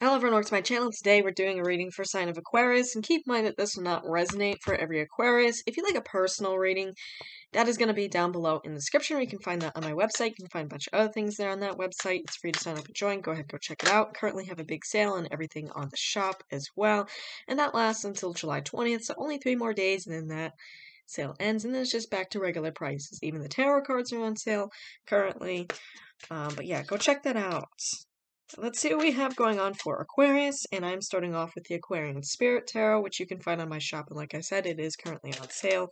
Hello everyone, welcome to my channel. Today we're doing a reading for sign of Aquarius, and keep in mind that this will not resonate for every Aquarius. If you'd like a personal reading, that is going to be down below in the description, or you can find that on my website. You can find a bunch of other things there on that website. It's free to sign up and join. Go ahead, go check it out. Currently have a big sale on everything on the shop as well, and that lasts until July 20th, so only 3 more days, and then that sale ends, and then it's just back to regular prices. Even the tarot cards are on sale currently, but yeah, go check that out. So let's see what we have going on for Aquarius, and I'm starting off with the Aquarian Spirit Tarot, which you can find on my shop, and like I said, it is currently on sale,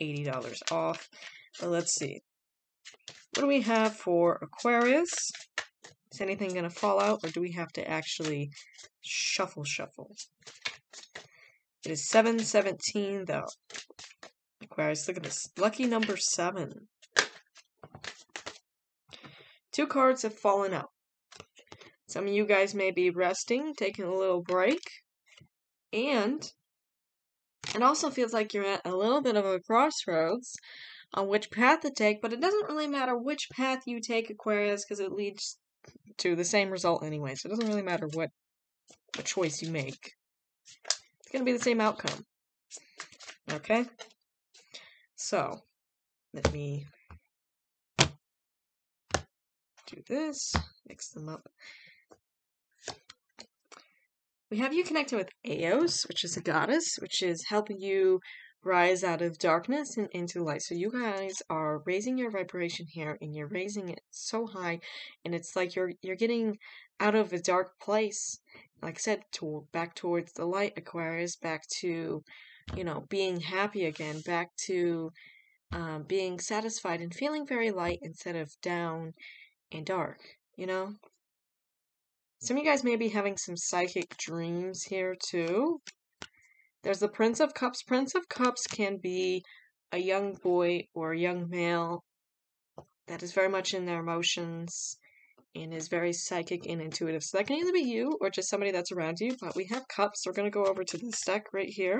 $80 off. But let's see. What do we have for Aquarius? Is anything going to fall out, or do we have to actually shuffle? It is 717, though. Aquarius, look at this. Lucky number 7. 2 cards have fallen out. Some of you guys may be resting, taking a little break, and it also feels like you're at a little bit of a crossroads on which path to take, but it doesn't really matter which path you take, Aquarius, because it leads to the same result anyway, so it doesn't really matter what choice you make. It's going to be the same outcome. Okay? So, let me do this, mix them up. We have you connected with Eos, which is a goddess, which is helping you rise out of darkness and into light. So you guys are raising your vibration here, and you're raising it so high, and it's like you're getting out of a dark place. Like I said, back towards the light, Aquarius, back to, you know, being happy again, back to being satisfied and feeling very light instead of down and dark, you know? Some of you guys may be having some psychic dreams here, too. There's the Prince of Cups. Prince of Cups can be a young boy or a young male that is very much in their emotions and is very psychic and intuitive. So that can either be you or just somebody that's around you, but we have cups. We're going to go over to this deck right here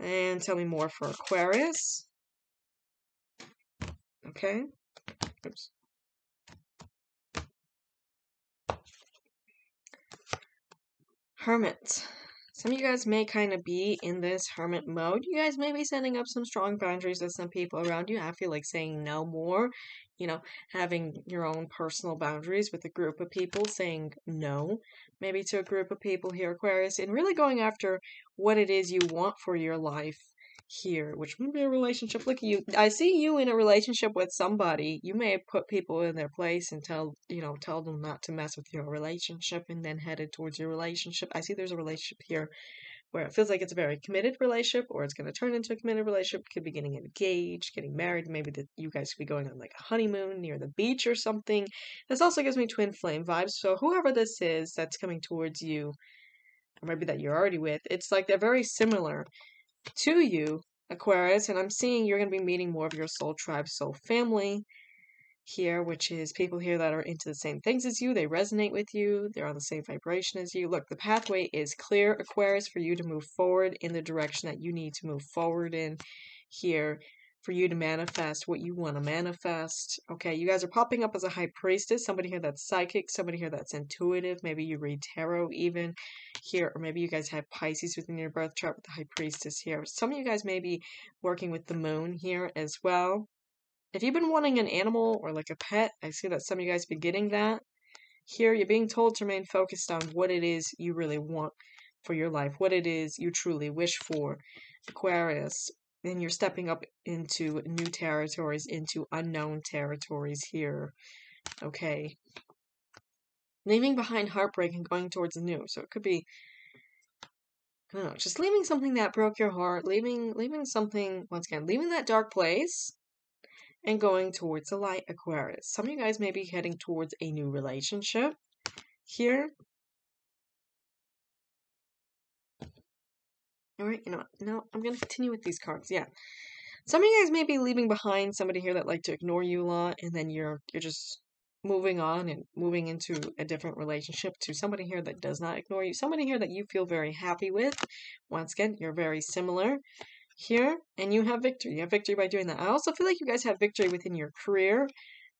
and tell me more for Aquarius. Okay. Oops. Hermit. Some of you guys may kind of be in this hermit mode. You guys may be setting up some strong boundaries with some people around you. I feel like saying no more, you know, having your own personal boundaries with a group of people, saying no, maybe to a group of people here, Aquarius, and really going after what it is you want for your life here, which would be a relationship. Look at you. I see you in a relationship with somebody. You may put people in their place and tell them not to mess with your relationship, and then headed towards your relationship. I see there's a relationship here where it feels like it's a very committed relationship, or it's going to turn into a committed relationship. Could be getting engaged, getting married. Maybe that you guys could be going on like a honeymoon near the beach or something. This also gives me twin flame vibes. So whoever this is that's coming towards you, or maybe that you're already with, it's like they're very similar to you, Aquarius, and I'm seeing you're going to be meeting more of your soul tribe, soul family here, which is people here that are into the same things as you. They resonate with you. They're on the same vibration as you. Look, the pathway is clear, Aquarius, for you to move forward in the direction that you need to move forward in here, for you to manifest what you want to manifest. Okay, you guys are popping up as a high priestess, somebody here that's psychic, somebody here that's intuitive. Maybe you read tarot even here, or maybe you guys have Pisces within your birth chart with the high priestess here. Some of you guys may be working with the moon here as well. If you've been wanting an animal or like a pet, I see that some of you guys have been getting that. Here, you're being told to remain focused on what it is you really want for your life, what it is you truly wish for, Aquarius. And you're stepping up into new territories, into unknown territories here, okay? Leaving behind heartbreak and going towards the new. So it could be, I don't know, just leaving something that broke your heart, leaving something, once again, leaving that dark place and going towards the light, Aquarius. Some of you guys may be heading towards a new relationship here. Alright, you know what? No, I'm going to continue with these cards, yeah. Some of you guys may be leaving behind somebody here that like to ignore you a lot, and then you're just moving on and moving into a different relationship to somebody here that does not ignore you, somebody here that you feel very happy with. Once again, you're very similar here, and you have victory. You have victory by doing that. I also feel like you guys have victory within your career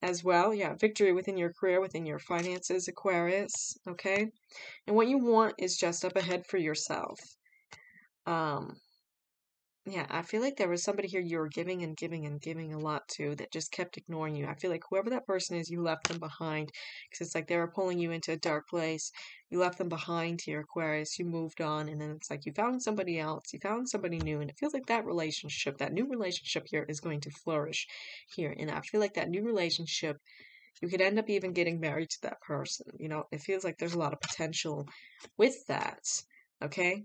as well. Yeah, victory within your career, within your finances, Aquarius, okay? And what you want is just up ahead for yourself. Yeah, I feel like there was somebody here you were giving and giving and giving a lot to that just kept ignoring you. I feel like whoever that person is, you left them behind, because it's like they were pulling you into a dark place. You left them behind here, Aquarius. You moved on, and then it's like you found somebody else. You found somebody new, and it feels like that relationship, that new relationship here is going to flourish here. And I feel like that new relationship, you could end up even getting married to that person. You know, it feels like there's a lot of potential with that, okay?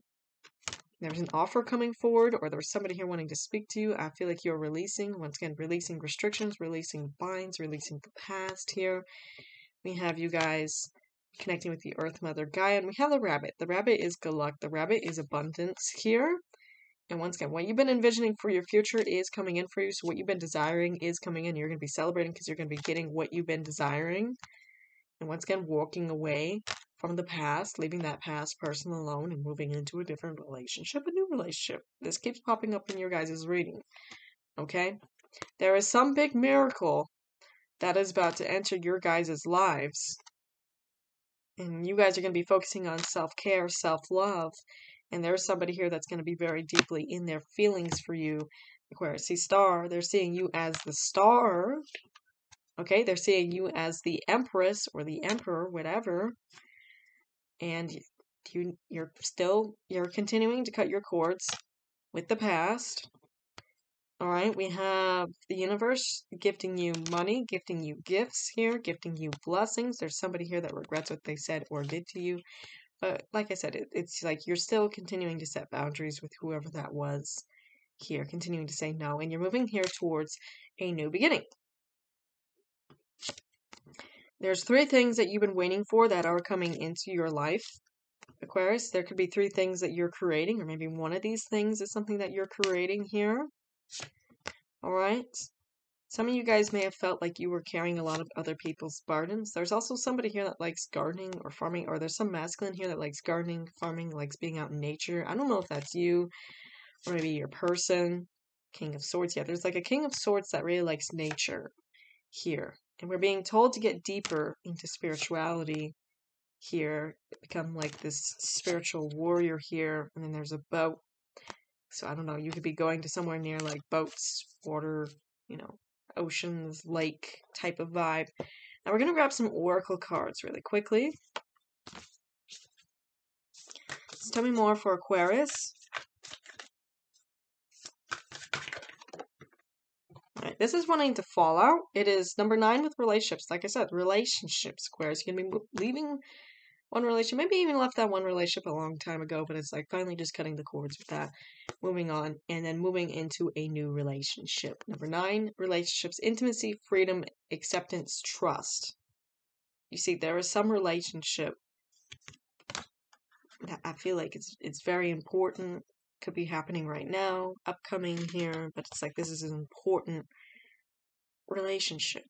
There's an offer coming forward, or there's somebody here wanting to speak to you. I feel like you're releasing, once again, releasing restrictions, releasing binds, releasing the past here. We have you guys connecting with the Earth Mother Gaia, and we have the rabbit. The rabbit is good luck. The rabbit is abundance here. And once again, what you've been envisioning for your future is coming in for you. So what you've been desiring is coming in. You're going to be celebrating because you're going to be getting what you've been desiring. And once again, walking away from the past, leaving that past person alone and moving into a different relationship, a new relationship. This keeps popping up in your guys' reading, okay? There is some big miracle that is about to enter your guys' lives, and you guys are going to be focusing on self-care, self-love, and there's somebody here that's going to be very deeply in their feelings for you. Aquarius, see star, they're seeing you as the star, okay? They're seeing you as the empress or the emperor, whatever. And you're continuing to cut your cords with the past. All right, we have the universe gifting you money, gifting you gifts here, gifting you blessings. There's somebody here that regrets what they said or did to you. But like I said, it's like you're still continuing to set boundaries with whoever that was here, continuing to say no. And you're moving here towards a new beginning. There's three things that you've been waiting for that are coming into your life, Aquarius. There could be three things that you're creating, or maybe one of these things is something that you're creating here. All right. Some of you guys may have felt like you were carrying a lot of other people's burdens. There's also somebody here that likes gardening or farming, or there's some masculine here that likes gardening, farming, likes being out in nature. I don't know if that's you or maybe your person. King of Swords. Yeah, there's like a King of Swords that really likes nature here. And we're being told to get deeper into spirituality here, become like this spiritual warrior here. And then there's a boat. So I don't know, you could be going to somewhere near like boats, water, you know, oceans, lake type of vibe. Now we're going to grab some oracle cards really quickly. So tell me more for Aquarius. Right. This is wanting to fall out. It is number 9 with relationships. Like I said, relationships, Aquarius. You're going to be leaving one relationship. Maybe even left that one relationship a long time ago, but it's like finally just cutting the cords with that, moving on, and then moving into a new relationship. Number 9, relationships, intimacy, freedom, acceptance, trust. You see, there is some relationship that I feel like it's very important. Could be happening right now, upcoming here, but it's like this is an important relationship.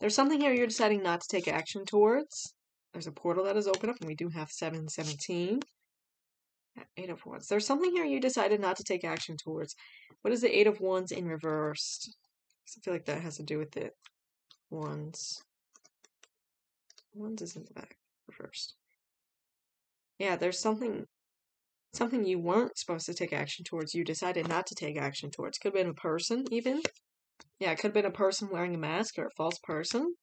There's something here you're deciding not to take action towards. There's a portal that is open up, and we do have 717. 8 of Wands. There's something here you decided not to take action towards. What is the 8 of Wands in reversed? I feel like that has to do with it. Wands. Wands is in the back. Reversed. Yeah, there's something you weren't supposed to take action towards, you decided not to take action towards. Could have been a person, even. Yeah, it could have been a person wearing a mask or a false person.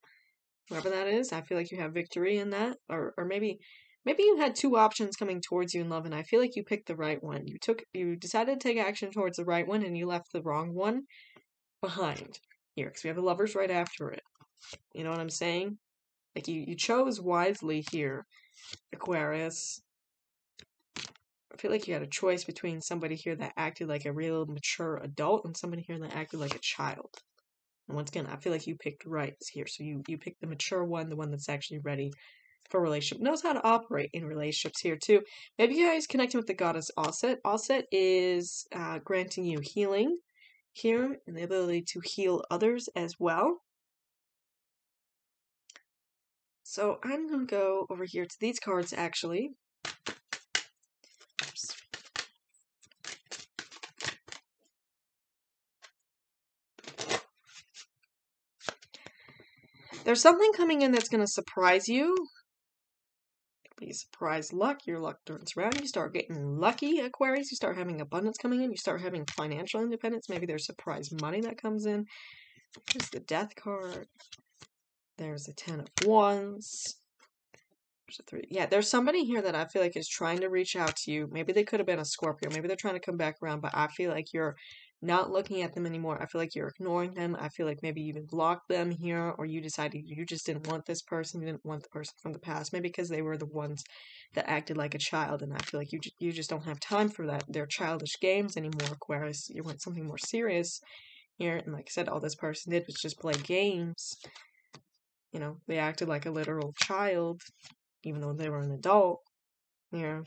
Whoever that is, I feel like you have victory in that. Or maybe you had two options coming towards you in love, and I feel like you picked the right one. You decided to take action towards the right one, and you left the wrong one behind here, because we have the lovers right after it. You know what I'm saying? Like, you chose wisely here, Aquarius. I feel like you had a choice between somebody here that acted like a real mature adult and somebody here that acted like a child. And once again, I feel like you picked right here. So you picked the mature one, the one that's actually ready for a relationship, knows how to operate in relationships here too. Maybe you guys connecting with the goddess Allset. Allset is granting you healing here and the ability to heal others as well. So I'm going to go over here to these cards actually. There's something coming in that's going to surprise you. Be surprised luck. Your luck turns around. You start getting lucky, Aquarius. You start having abundance coming in. You start having financial independence. Maybe there's surprise money that comes in. Here's the Death card. There's the 10 of Wands. There's a 3. Yeah, there's somebody here that I feel like is trying to reach out to you. Maybe they could have been a Scorpio. Maybe they're trying to come back around, but I feel like you're not looking at them anymore. I feel like you're ignoring them. I feel like maybe you even blocked them here, or you decided you just didn't want this person. You didn't want the person from the past, maybe because they were the ones that acted like a child, and I feel like you just don't have time for that. They're childish games anymore, Aquarius. You want something more serious here, and like I said, all this person did was just play games. You know, they acted like a literal child, even though they were an adult. Yeah.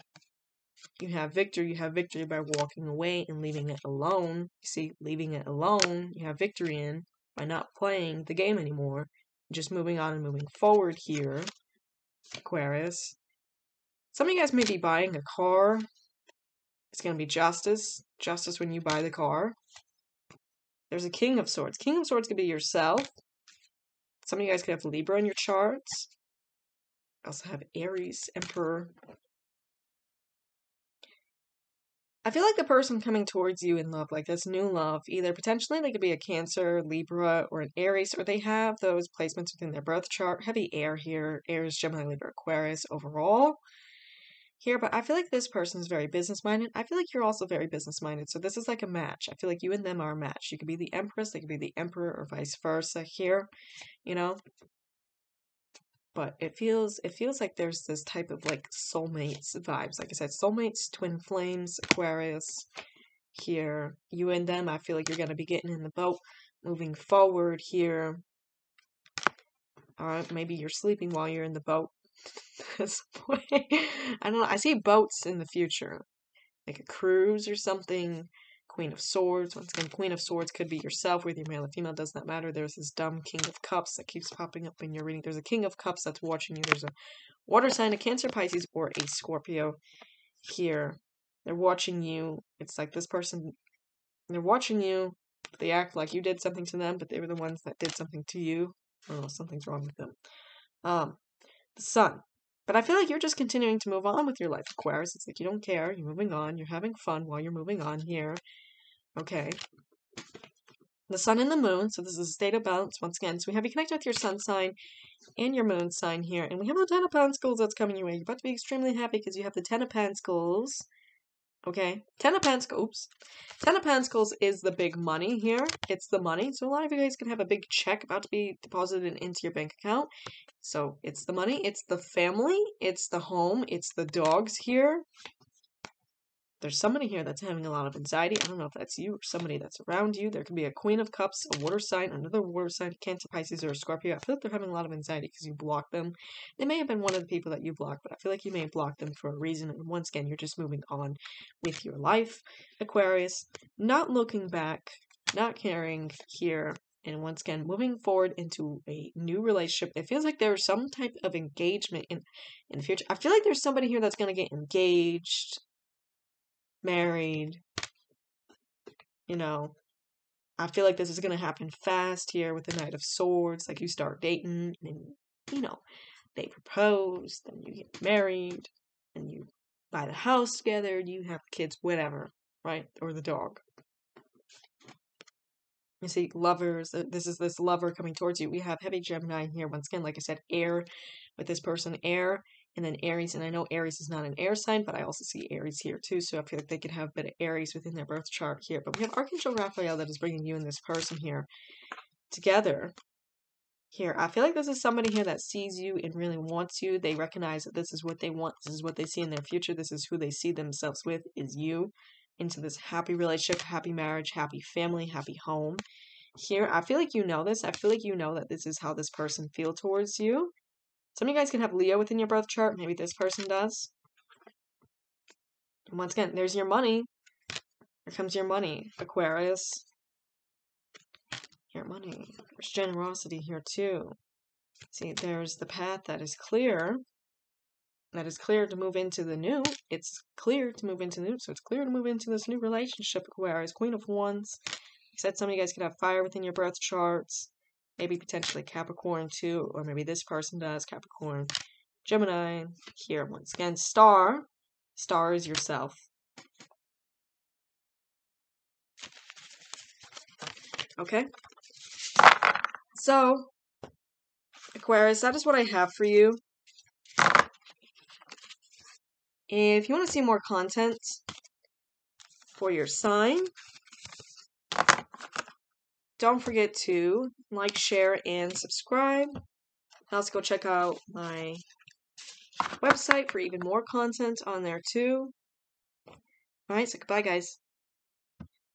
You have victory by walking away and leaving it alone. You see, leaving it alone, you have victory in by not playing the game anymore. Just moving on and moving forward here, Aquarius. Some of you guys may be buying a car. It's going to be justice. Justice when you buy the car. There's a King of Swords. King of Swords could be yourself. Some of you guys could have Libra in your charts. I also have Aries, Emperor. I feel like the person coming towards you in love, like this new love, either potentially they could be a Cancer, Libra, or an Aries, or they have those placements within their birth chart. Heavy air here. Aries, Gemini, Libra, Aquarius overall here. But I feel like this person is very business-minded. I feel like you're also very business-minded. So this is like a match. I feel like you and them are a match. You could be the Empress. They could be the Emperor, or vice versa here, you know. But it feels like there's this type of like soulmates vibes. Like I said, soulmates, twin flames, Aquarius here. You and them, I feel like you're going to be getting in the boat, moving forward here. All right, maybe you're sleeping while you're in the boat. This way. I don't know. I see boats in the future, like a cruise or something. Queen of Swords. Once again, Queen of Swords could be yourself, whether you're male or female, does not matter. There's this dumb King of Cups that keeps popping up in your reading. There's a King of Cups that's watching you. There's a water sign, a Cancer, Pisces, or a Scorpio here. They're watching you. It's like this person, they're watching you. They act like you did something to them, but they were the ones that did something to you. I don't know, something's wrong with them. The Sun. But I feel like you're just continuing to move on with your life, Aquarius. It's like you don't care. You're moving on. You're having fun while you're moving on here. Okay. The Sun and the Moon. So this is a state of balance once again. So we have you connected with your Sun sign and your Moon sign here. And we have the 10 of Pentacles that's coming your way. You're about to be extremely happy because you have the 10 of Pentacles. Okay. 10 of Pentacles. Oops. 10 of Pentacles is the big money here. It's the money. So a lot of you guys can have a big check about to be deposited into your bank account. So it's the money. It's the family. It's the home. It's the dogs here. There's somebody here that's having a lot of anxiety. I don't know if that's you or somebody that's around you. There could be a Queen of Cups, a water sign, another water sign, Cancer, Pisces, or a Scorpio. I feel like they're having a lot of anxiety because you blocked them. They may have been one of the people that you blocked, but I feel like you may have blocked them for a reason. And once again, you're just moving on with your life, Aquarius. Not looking back, not caring here. And once again, moving forward into a new relationship. It feels like there's some type of engagement in the future. I feel like there's somebody here that's going to get engaged. Married, you know, I feel like this is going to happen fast here with the Knight of Swords. Like you start dating and, you know, they propose, then you get married and you buy the house together, you have kids, whatever, right? Or the dog. You see, lovers, this is this lover coming towards you. We have heavy Gemini here. Once again, like I said, air with this person, air. And then Aries, and I know Aries is not an air sign, but I also see Aries here too, so I feel like they could have a bit of Aries within their birth chart here. But we have Archangel Raphael that is bringing you and this person here together. Here, I feel like this is somebody here that sees you and really wants you. They recognize that this is what they want, this is what they see in their future, this is who they see themselves with, is you, into this happy relationship, happy marriage, happy family, happy home. Here, I feel like you know this. I feel like you know that this is how this person feels towards you. Some of you guys can have Leo within your birth chart. Maybe this person does. And once again, there's your money. Here comes your money, Aquarius. Your money. There's generosity here too. See, there's the path that is clear. That is clear to move into the new. It's clear to move into the new. So it's clear to move into this new relationship, Aquarius. Queen of Wands. I said some of you guys could have fire within your birth charts. maybe potentially Capricorn too, or maybe this person does, Capricorn, Gemini, here once again, Star. Star is yourself. Okay? So, Aquarius, that is what I have for you. If you want to see more content for your sign, don't forget to like, share, and subscribe. Also, go check out my website for even more content on there, too. Alright, so goodbye, guys.